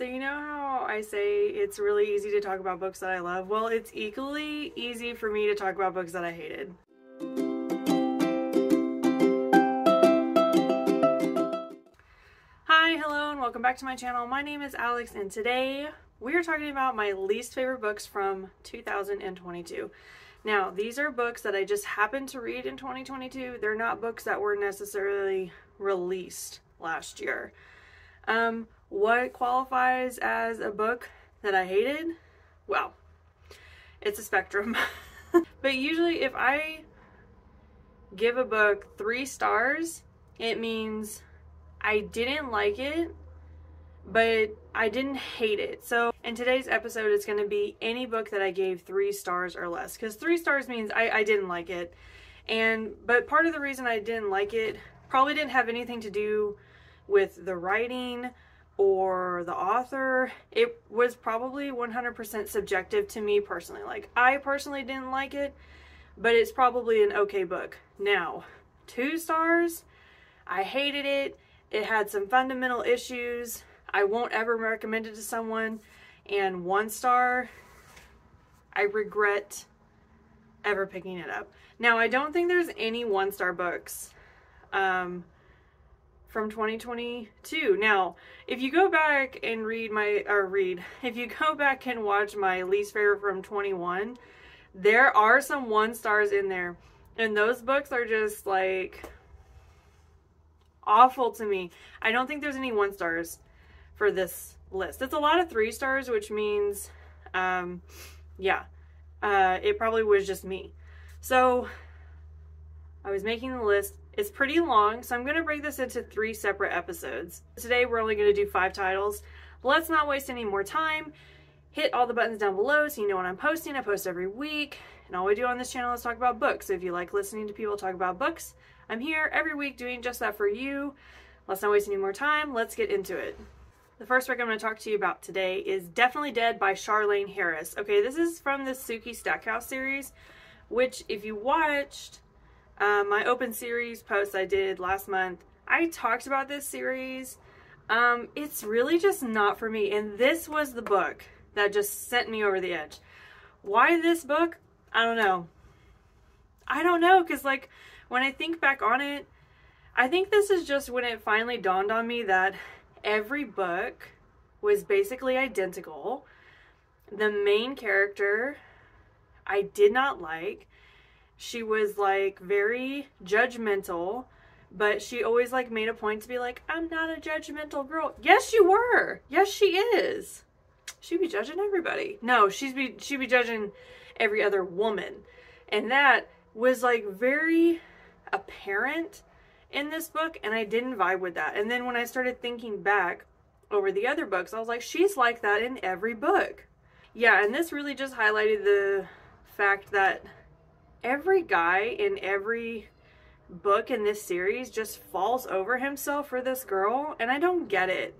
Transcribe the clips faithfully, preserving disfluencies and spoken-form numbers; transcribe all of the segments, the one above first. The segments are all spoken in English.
So you know how I say it's really easy to talk about books that I love? Well, it's equally easy for me to talk about books that I hated. Hi, hello, and welcome back to my channel. My name is Alex, and today we are talking about my least favorite books from two thousand twenty-two. Now, these are books that I just happened to read in twenty twenty-two. They're not books that were necessarily released last year. Um, what qualifies as a book that I hated? Well, it's a spectrum. But usually if I give a book three stars, it means I didn't like it, but I didn't hate it. So in today's episode, it's going to be any book that I gave three stars or less, because three stars means I, I didn't like it. And but part of the reason I didn't like it probably didn't have anything to do with the writing or the author. It was probably one hundred percent subjective to me personally. Like, I personally didn't like it, but it's probably an okay book. Now, two stars, I hated it. It had some fundamental issues. I won't ever recommend it to someone. And one star, I regret ever picking it up. Now, I don't think there's any one-star books um, from twenty twenty-two. Now, if you go back and read my, or read, if you go back and watch my least favorite from twenty-one, there are some one stars in there. And those books are just like awful to me. I don't think there's any one stars for this list. It's a lot of three stars, which means, um, yeah, uh, it probably was just me. So I was making the list. It's pretty long, so I'm going to break this into three separate episodes. Today we're only going to do five titles. Let's not waste any more time. Hit all the buttons down below so you know when I'm posting. I post every week, and all we do on this channel is talk about books. So if you like listening to people talk about books, I'm here every week doing just that for you. Let's not waste any more time. Let's get into it. The first book I'm going to talk to you about today is Definitely Dead by Charlaine Harris. Okay, this is from the Suki Stackhouse series, which if you watched uh, my open series post I did last month, I talked about this series. Um, it's really just not for me, and this was the book that just sent me over the edge. Why this book? I don't know. I don't know, because like when I think back on it, I think this is just when it finally dawned on me that every book was basically identical. The main character I did not like. She was like very judgmental, but she always like made a point to be like, I'm not a judgmental girl. Yes, you were. Yes, she is. She'd be judging everybody. No, she'd be, she'd be judging every other woman. And that was like very apparent in this book, and I didn't vibe with that. And then when I started thinking back over the other books, I was like, she's like that in every book. Yeah, and this really just highlighted the fact that every guy in every book in this series just falls over himself for this girl, and I don't get it.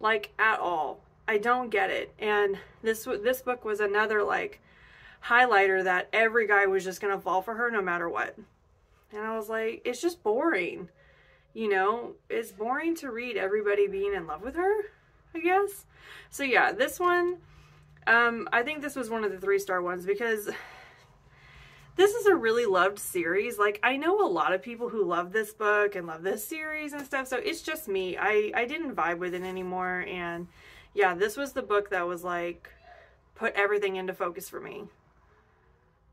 Like, at all. I don't get it. And this this book was another, like, highlighter that every guy was just gonna fall for her no matter what. And I was like, it's just boring. You know, it's boring to read everybody being in love with her, I guess. So yeah, this one, um, I think this was one of the three-star ones because this is a really loved series. Like, I know a lot of people who love this book and love this series and stuff, so it's just me. I, I didn't vibe with it anymore, and yeah, this was the book that was like, put everything into focus for me.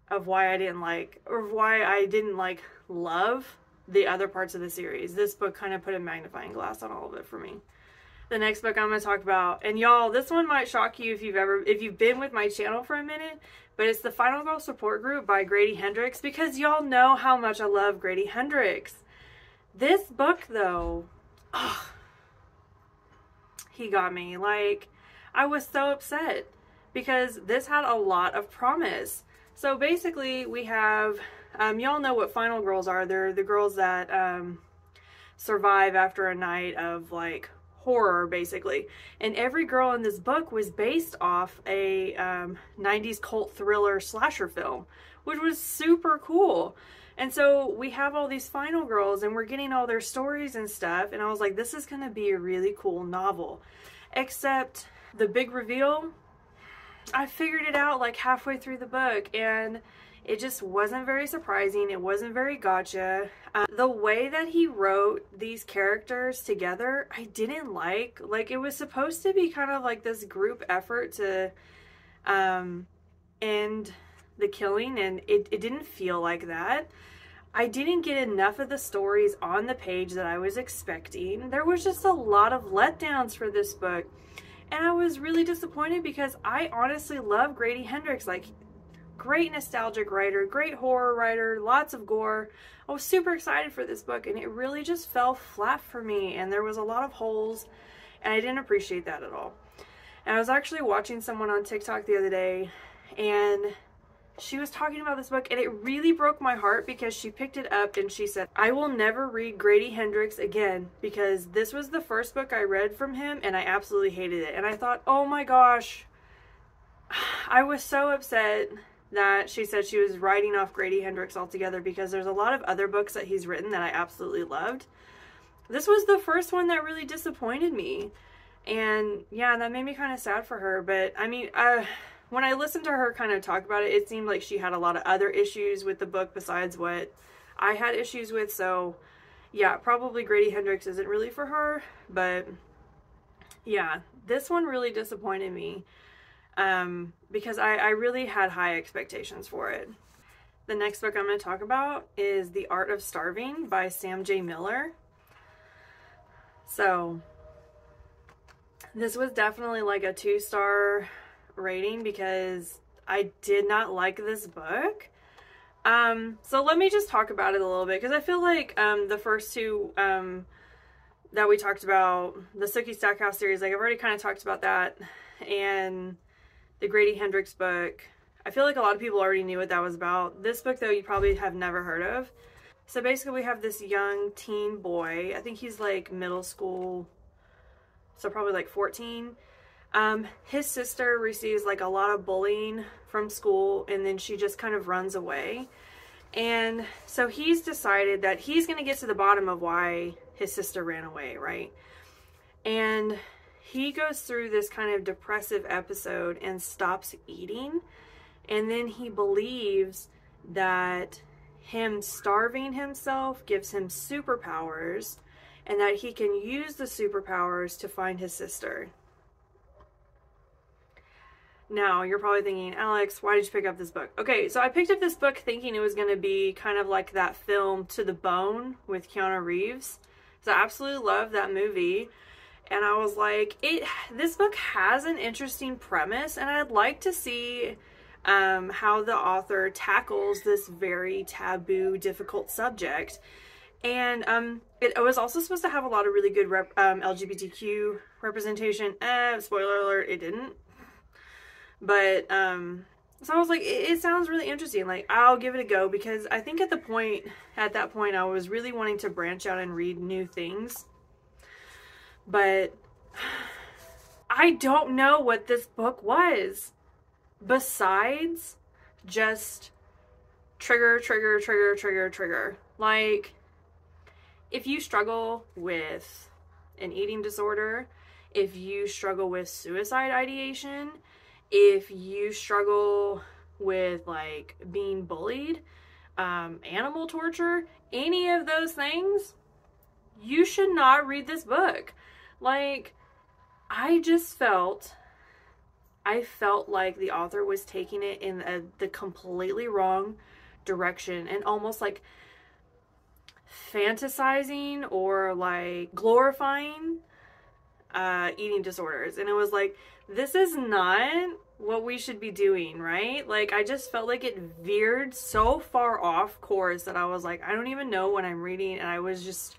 Of why I didn't like, or why I didn't like love the other parts of the series. This book kind of put a magnifying glass on all of it for me. The next book I'm going to talk about, and y'all, this one might shock you if you've ever, if you've been with my channel for a minute, but it's The Final Girl Support Group by Grady Hendrix, because y'all know how much I love Grady Hendrix. This book, though, oh, he got me. Like, I was so upset because this had a lot of promise. So basically we have, um, y'all know what final girls are. They're the girls that um, survive after a night of like horror, basically. And every girl in this book was based off a um, nineties cult thriller slasher film, which was super cool. And so we have all these final girls and we're getting all their stories and stuff. And I was like, this is gonna be a really cool novel. except the big reveal, I figured it out like halfway through the book, and it just wasn't very surprising. It wasn't very gotcha. Um, the way that he wrote these characters together, I didn't like. Like, it was supposed to be kind of like this group effort to um, end the killing, and it, it didn't feel like that. I didn't get enough of the stories on the page that I was expecting. There was just a lot of letdowns for this book. And I was really disappointed because I honestly love Grady Hendrix. Like, great nostalgic writer, great horror writer, lots of gore. I was super excited for this book, and it really just fell flat for me, and there was a lot of holes, and I didn't appreciate that at all. And I was actually watching someone on TikTok the other day, and she was talking about this book, and it really broke my heart because she picked it up and she said, I will never read Grady Hendrix again because this was the first book I read from him and I absolutely hated it. And I thought, oh my gosh, I was so upset that she said she was writing off Grady Hendrix altogether because there's a lot of other books that he's written that I absolutely loved. This was the first one that really disappointed me. And yeah, that made me kind of sad for her, but I mean, uh... when I listened to her kind of talk about it, it seemed like she had a lot of other issues with the book besides what I had issues with. So yeah, probably Grady Hendrix isn't really for her, but yeah, this one really disappointed me um, because I, I really had high expectations for it. The next book I'm going to talk about is The Art of Starving by Sam J. Miller. So this was definitely like a two-star rating because I did not like this book. Um, so let me just talk about it a little bit because I feel like um, the first two um, that we talked about, the Suki Stackhouse series, like I've already kind of talked about that, and the Grady Hendrix book. I feel like a lot of people already knew what that was about. This book though, you probably have never heard of. So basically we have this young teen boy. I think he's like middle school, so probably like fourteen. Um, his sister receives like a lot of bullying from school, and then she just kind of runs away. And so he's decided that he's going to get to the bottom of why his sister ran away, right? And he goes through this kind of depressive episode and stops eating. And then he believes that him starving himself gives him superpowers and that he can use the superpowers to find his sister. Now, you're probably thinking, Alex, why did you pick up this book? Okay, so I picked up this book thinking it was going to be kind of like that film To the Bone with Keanu Reeves. So I absolutely love that movie. And I was like, it. this book has an interesting premise, and I'd like to see um, how the author tackles this very taboo, difficult subject. And um, it was also supposed to have a lot of really good rep um, L G B T Q representation. Uh, spoiler alert, it didn't. But, um, so I was like, it, it sounds really interesting. Like, I'll give it a go because I think at the point, at that point, I was really wanting to branch out and read new things. But I don't know what this book was besides just trigger, trigger, trigger, trigger, trigger. Like, if you struggle with an eating disorder, if you struggle with suicide ideation, if you struggle with like being bullied, um, animal torture, any of those things, you should not read this book. Like, I just felt, I felt like the author was taking it in a, the completely wrong direction and almost like fantasizing or like glorifying Uh, eating disorders. And it was like, this is not what we should be doing, right? Like, I just felt like it veered so far off course that I was like, I don't even know what I'm reading. And I was just,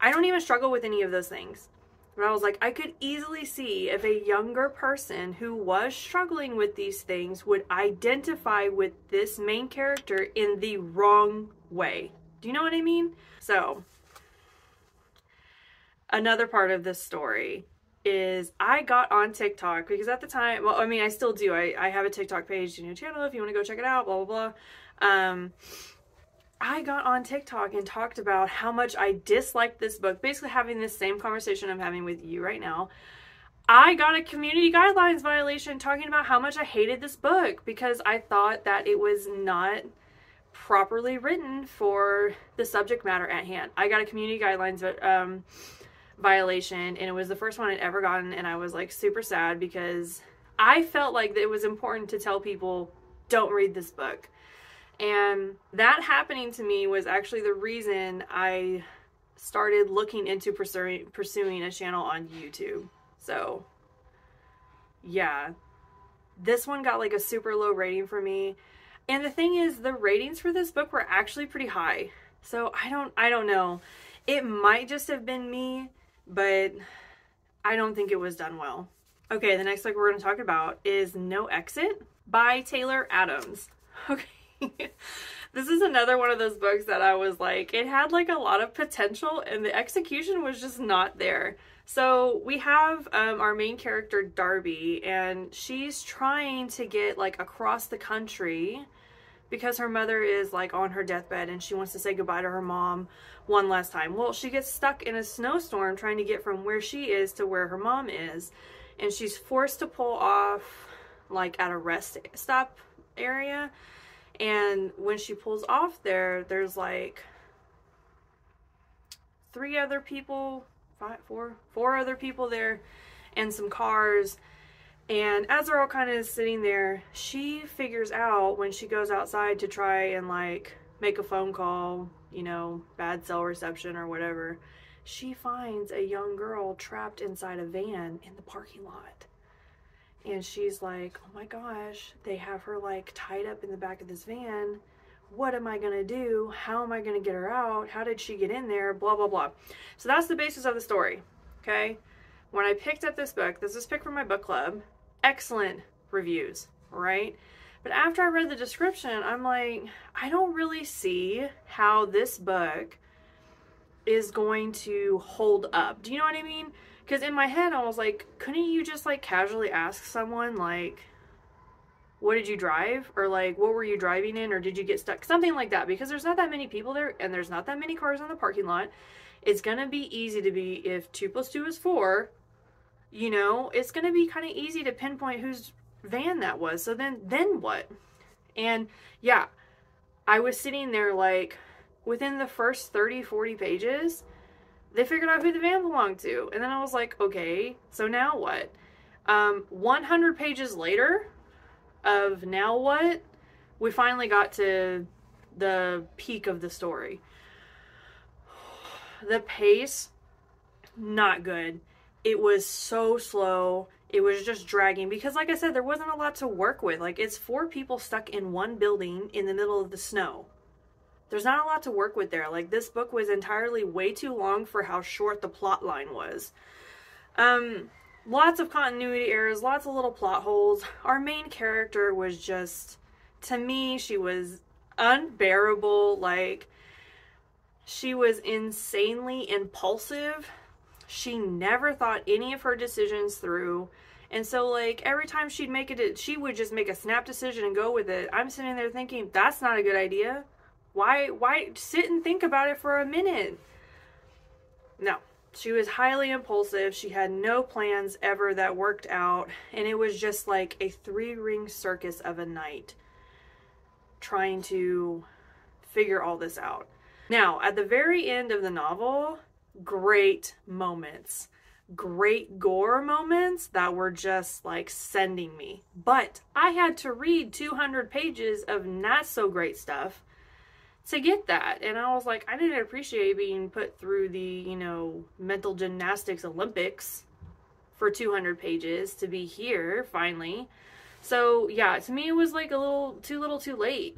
I don't even struggle with any of those things. But I was like, I could easily see if a younger person who was struggling with these things would identify with this main character in the wrong way. Do you know what I mean? So another part of this story is I got on TikTok because at the time, well, I mean, I still do. I, I have a TikTok page, a new channel if you want to go check it out, blah, blah, blah. Um, I got on TikTok and talked about how much I disliked this book, basically having this same conversation I'm having with you right now. I got a community guidelines violation talking about how much I hated this book because I thought that it was not properly written for the subject matter at hand. I got a community guidelines um, violation, and it was the first one I'd ever gotten, and I was like super sad because I felt like it was important to tell people, don't read this book. And that happening to me was actually the reason I started looking into pursuing, pursuing a channel on YouTube. So, yeah, this one got like a super low rating for me. And the thing is, the ratings for this book were actually pretty high. So I don't, I don't know. It might just have been me, but I don't think it was done well. Okay, the next book we're going to talk about is No Exit by Taylor Adams. Okay. This is another one of those books that I was like, it had like a lot of potential and the execution was just not there. So we have um, our main character, Darby, and she's trying to get like across the country because her mother is like on her deathbed and she wants to say goodbye to her mom one last time. Well, she gets stuck in a snowstorm trying to get from where she is to where her mom is, and she's forced to pull off like at a rest stop area. And when she pulls off there, there's like three other people, five, four, four other people there and some cars. And as they're all kind of sitting there, she figures out when she goes outside to try and like make a phone call, you know, bad cell reception or whatever, she finds a young girl trapped inside a van in the parking lot. And she's like, oh my gosh, they have her like tied up in the back of this van. What am I gonna do? How am I gonna get her out? How did she get in there? Blah, blah, blah. So that's the basis of the story, okay? When I picked up this book, this was picked from my book club, excellent reviews, right? But after I read the description, I'm like, I don't really see how this book is going to hold up. Do you know what I mean? Because in my head, I was like, couldn't you just, like, casually ask someone, like, what did you drive? Or, like, what were you driving in? Or did you get stuck? Something like that. Because there's not that many people there, and there's not that many cars on the parking lot. It's going to be easy to be, if two plus two is four, you know, it's going to be kind of easy to pinpoint whose van that was. So then, then what? And, yeah, I was sitting there, like, within the first thirty, forty pages, they figured out who the van belonged to. And then I was like, okay, so now what? Um, one hundred pages later of now what, we finally got to the peak of the story. The pace, not good. It was so slow. It was just dragging because, like I said, there wasn't a lot to work with. Like, it's four people stuck in one building in the middle of the snow. There's not a lot to work with there. Like, this book was entirely way too long for how short the plot line was. Um, lots of continuity errors, lots of little plot holes. Our main character was just, to me, she was unbearable. Like, she was insanely impulsive. She never thought any of her decisions through. And so, like, every time she'd make it, she would just make a snap decision and go with it. I'm sitting there thinking, that's not a good idea. Why, why sit and think about it for a minute? No, she was highly impulsive. She had no plans ever that worked out. And it was just like a three ring circus of a night trying to figure all this out. Now, at the very end of the novel, great moments, great gore moments that were just like sending me. But I had to read two hundred pages of not so great stuff to get that. And I was like, I didn't appreciate being put through the, you know, mental gymnastics Olympics for two hundred pages to be here finally. So yeah, to me it was like a little too little too late.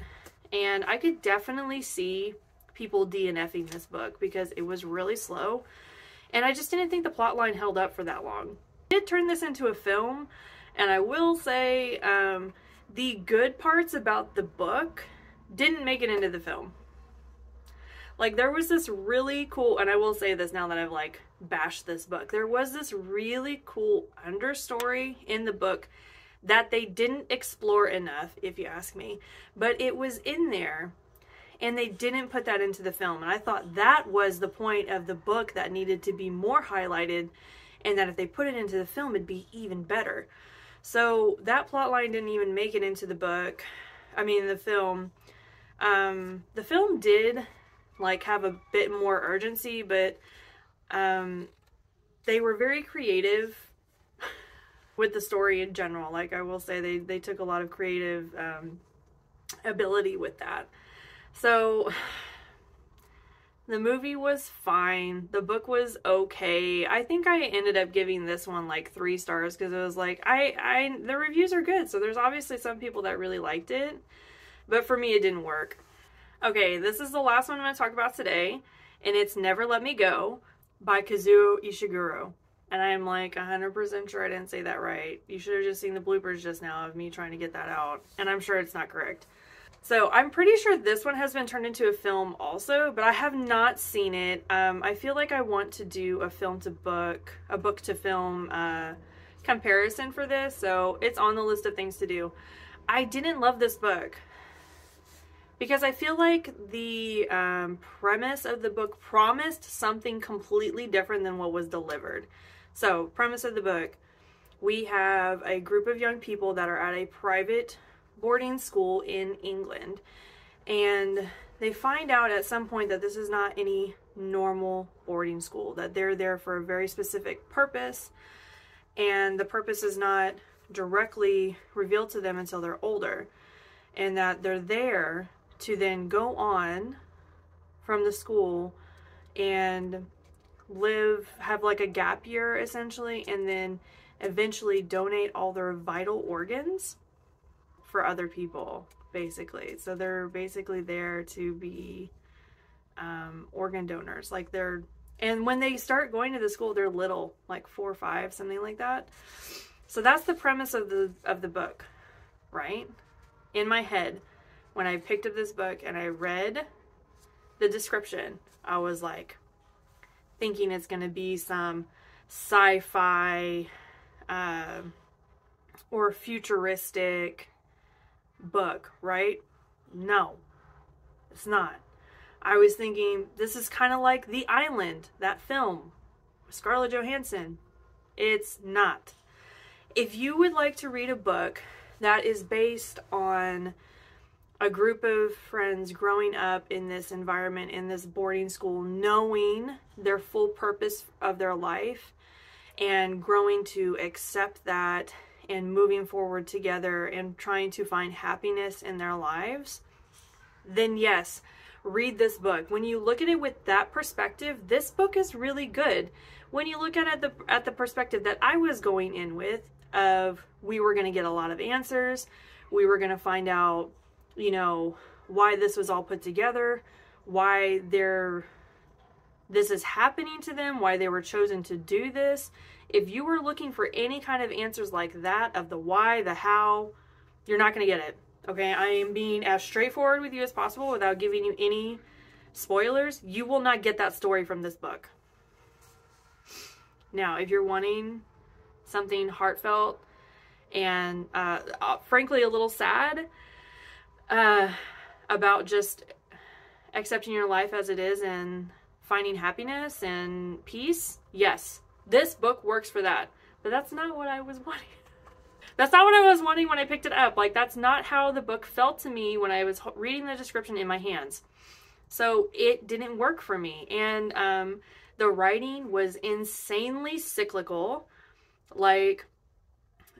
And I could definitely see people D N F ing this book because it was really slow. And I just didn't think the plot line held up for that long. I did turn this into a film, and I will say um, the good parts about the book didn't make it into the film. Like, there was this really cool, and I will say this now that I've like bashed this book, there was this really cool understory in the book that they didn't explore enough, if you ask me, but it was in there and they didn't put that into the film. And I thought that was the point of the book that needed to be more highlighted and that if they put it into the film, it'd be even better. So that plot line didn't even make it into the book. I mean, the film. Um, the film did, like, have a bit more urgency, but um, they were very creative with the story in general. Like, I will say they, they took a lot of creative um, ability with that. So the movie was fine. The book was okay. I think I ended up giving this one like three stars because it was like, I, I, the reviews are good. So there's obviously some people that really liked it, but for me, it didn't work. Okay, this is the last one I'm going to talk about today, and it's Never Let Me Go by Kazuo Ishiguro. And I'm like one hundred percent sure I didn't say that right. You should have just seen the bloopers just now of me trying to get that out. And I'm sure it's not correct. So I'm pretty sure this one has been turned into a film also, but I have not seen it. Um, I feel like I want to do a film to book, a book to film uh, comparison for this. So it's on the list of things to do. I didn't love this book because I feel like the um, premise of the book promised something completely different than what was delivered. So premise of the book, we have a group of young people that are at a private boarding school in England, and they find out at some point that this is not any normal boarding school, that they're there for a very specific purpose, and the purpose is not directly revealed to them until they're older, and that they're there to then go on from the school and live, have like a gap year essentially, and then eventually donate all their vital organs for other people, basically. So they're basically there to be um, organ donors. Like they're, and when they start going to the school, they're little, like four or five, something like that. So that's the premise of the of the book, right? In my head, when I picked up this book and I read the description, I was like thinking it's going to be some sci-fi uh, or futuristic book, right? No, it's not. I was thinking this is kind of like The Island, that film with Scarlett Johansson. It's not. If you would like to read a book that is based on a group of friends growing up in this environment, in this boarding school, knowing their full purpose of their life and growing to accept that and moving forward together and trying to find happiness in their lives, then yes, read this book. When you look at it with that perspective, this book is really good. When you look at it at the, at the perspective that I was going in with, of we were going to get a lot of answers, we were going to find out, you know, why this was all put together, why they're, this is happening to them, why they were chosen to do this. If you were looking for any kind of answers like that, of the why, the how, you're not going to get it. Okay, I am being as straightforward with you as possible without giving you any spoilers. You will not get that story from this book. Now, if you're wanting something heartfelt and, uh, frankly, a little sad uh, about just accepting your life as it is and finding happiness and peace, yes, this book works for that. But that's not what I was wanting. That's not what I was wanting when I picked it up. Like, that's not how the book felt to me when I was reading the description in my hands. So it didn't work for me. And um, the writing was insanely cyclical. Like,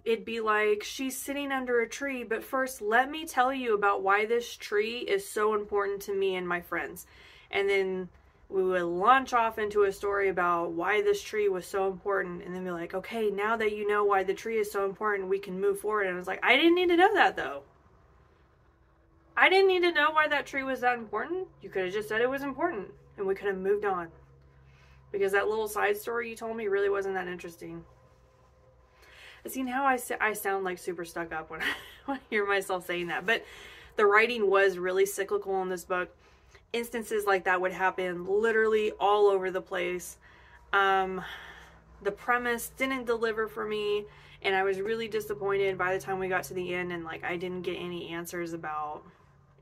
it'd be like, she's sitting under a tree, but first let me tell you about why this tree is so important to me and my friends. And then we would launch off into a story about why this tree was so important, and then be like, okay, now that you know why the tree is so important, we can move forward. And I was like, I didn't need to know that, though. I didn't need to know why that tree was that important. You could have just said it was important, and we could have moved on. Because that little side story you told me really wasn't that interesting. I see now I, I sound like super stuck up when I, when I hear myself saying that. But the writing was really cyclical in this book. Instances like that would happen literally all over the place. Um, the premise didn't deliver for me, and I was really disappointed by the time we got to the end, and like I didn't get any answers about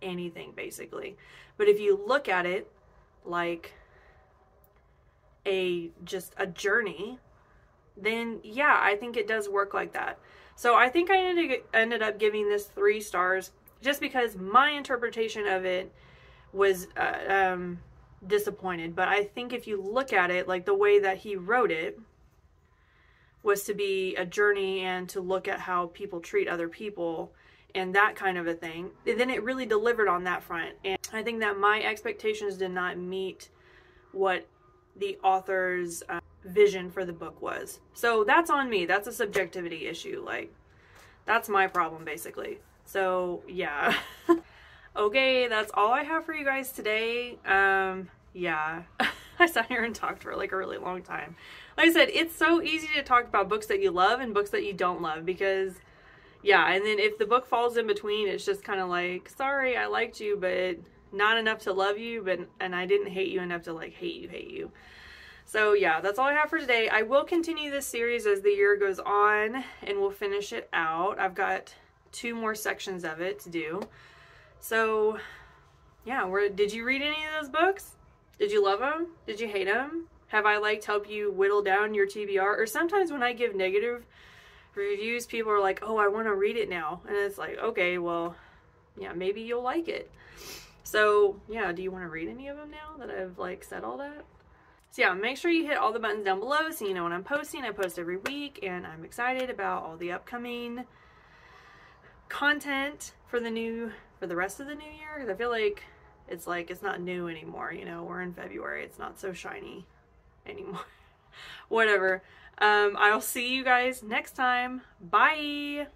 anything basically. But if you look at it like a just a journey, then yeah, I think it does work like that. So I think I ended, ended up giving this three stars just because my interpretation of it was uh, um, disappointed. But I think if you look at it, like the way that he wrote it was to be a journey and to look at how people treat other people and that kind of a thing. And then it really delivered on that front. And I think that my expectations did not meet what the author's um, vision for the book was. So that's on me. That's a subjectivity issue. Like, that's my problem, basically. So, yeah. Okay, that's all I have for you guys today. Um, yeah. I sat here and talked for like a really long time. Like I said, it's so easy to talk about books that you love and books that you don't love because... yeah, and then if the book falls in between, it's just kind of like, sorry, I liked you, but not enough to love you, but and I didn't hate you enough to, like, hate you, hate you. So, yeah, that's all I have for today. I will continue this series as the year goes on, and we'll finish it out. I've got two more sections of it to do. So, yeah, we're, did you read any of those books? Did you love them? Did you hate them? Have I liked help you whittle down your T B R? Or sometimes when I give negative reviews, people are like, oh, I want to read it now, and it's like, okay, well, yeah, maybe you'll like it. So yeah, do you want to read any of them now that I've like said all that? So yeah, make sure you hit all the buttons down below so you know when I'm posting. I post every week, and I'm excited about all the upcoming content for the new for the rest of the new year, because I feel like it's like it's not new anymore, you know, we're in February, it's not so shiny anymore. Whatever. Um, I'll see you guys next time. Bye!